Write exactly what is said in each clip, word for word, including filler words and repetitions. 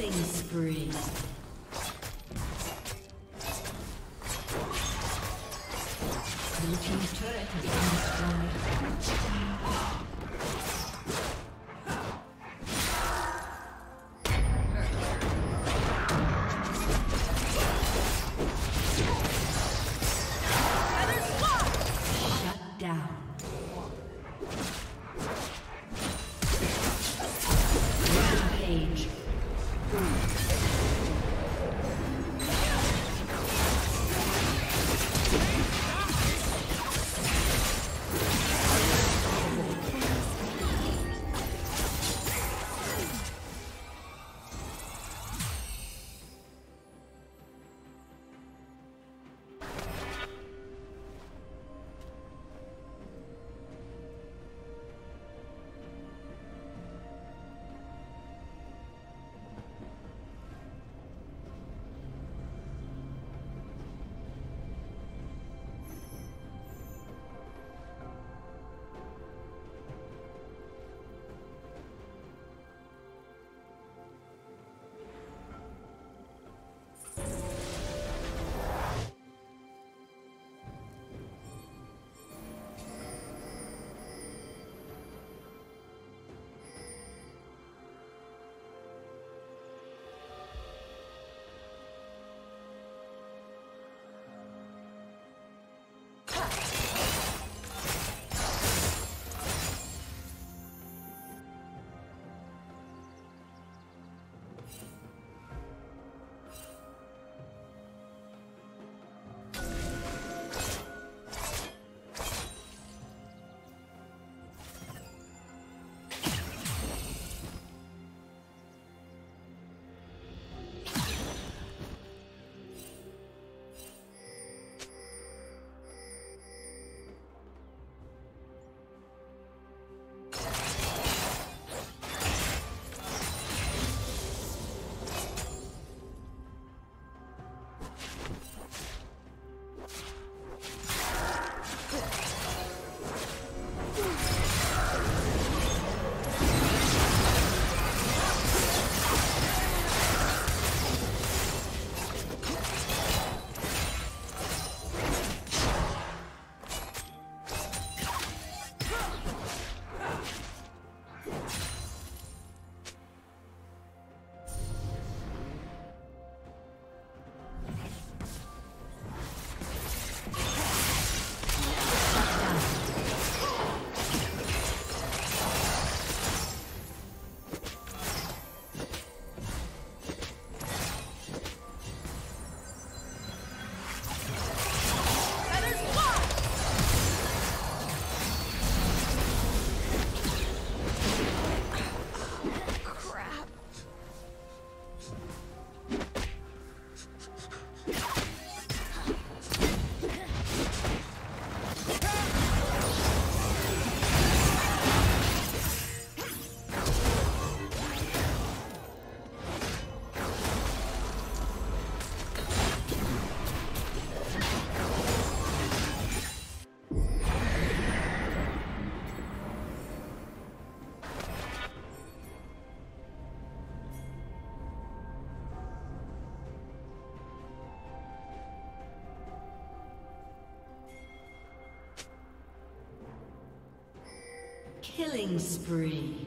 Killing spree. Blue team's turret has been destroyed. Killing spree.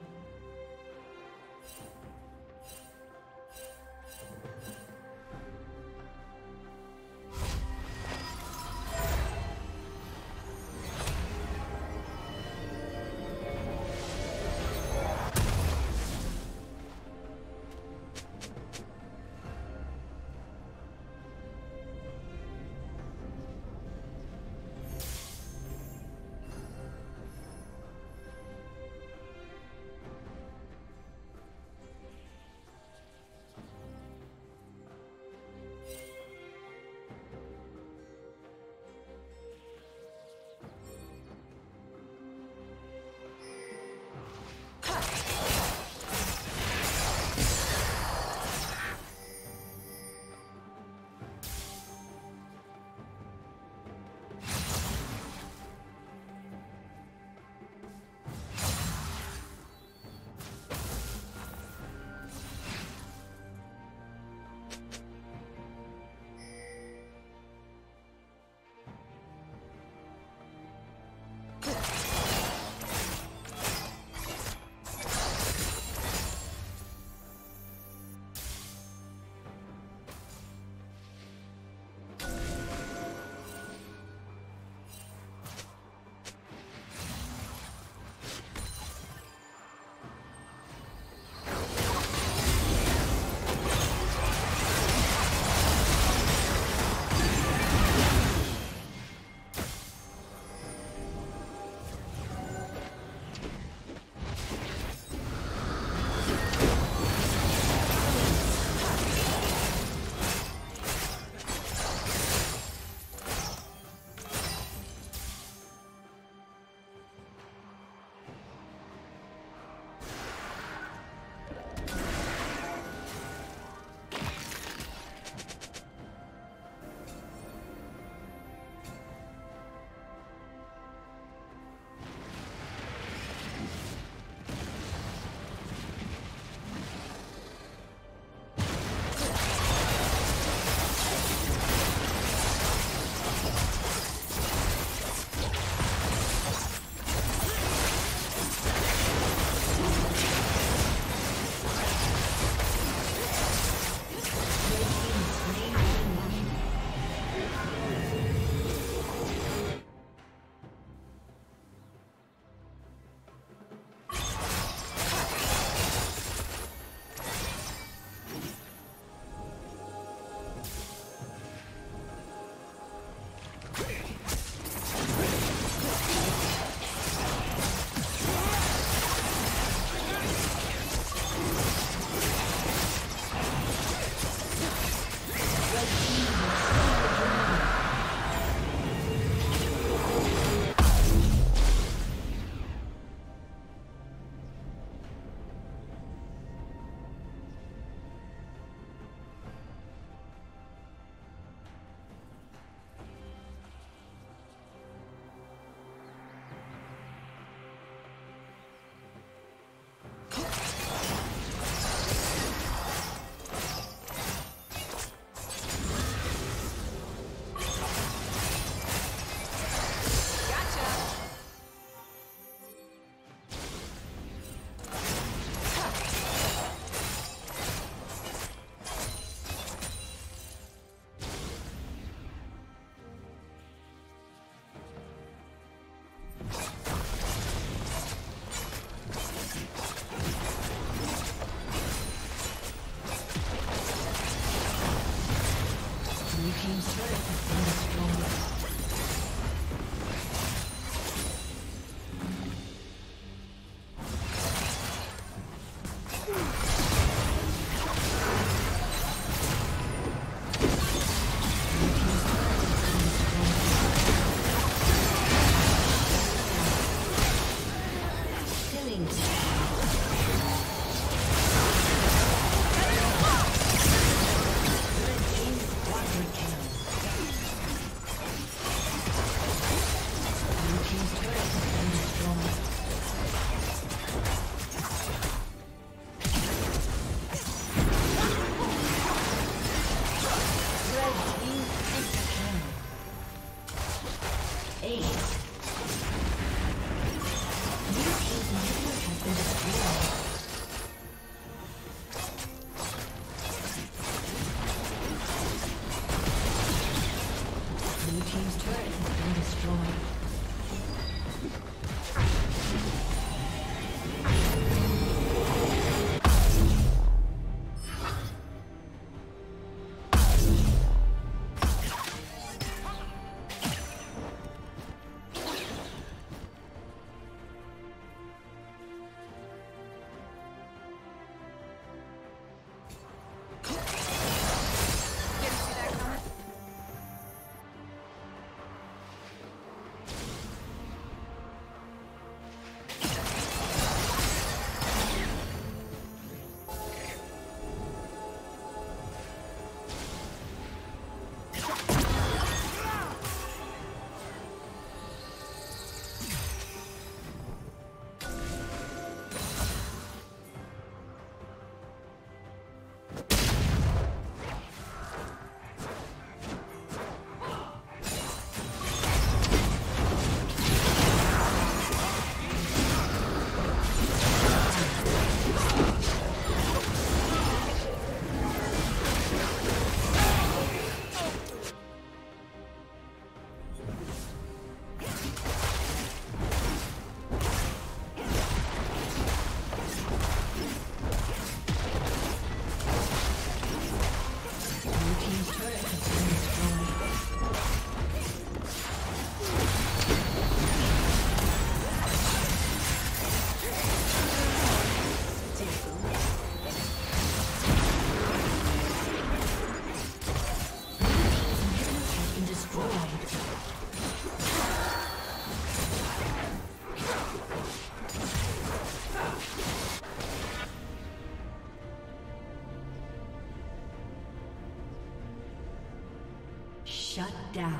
Shut down.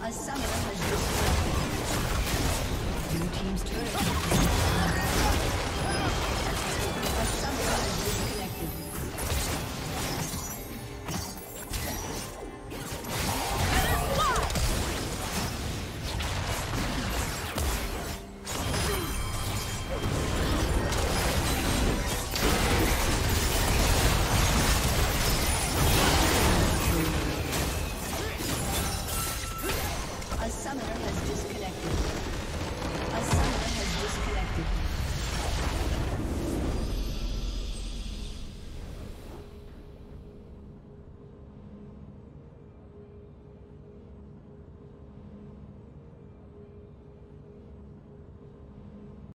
A summoner has disconnected. Blue team's turret.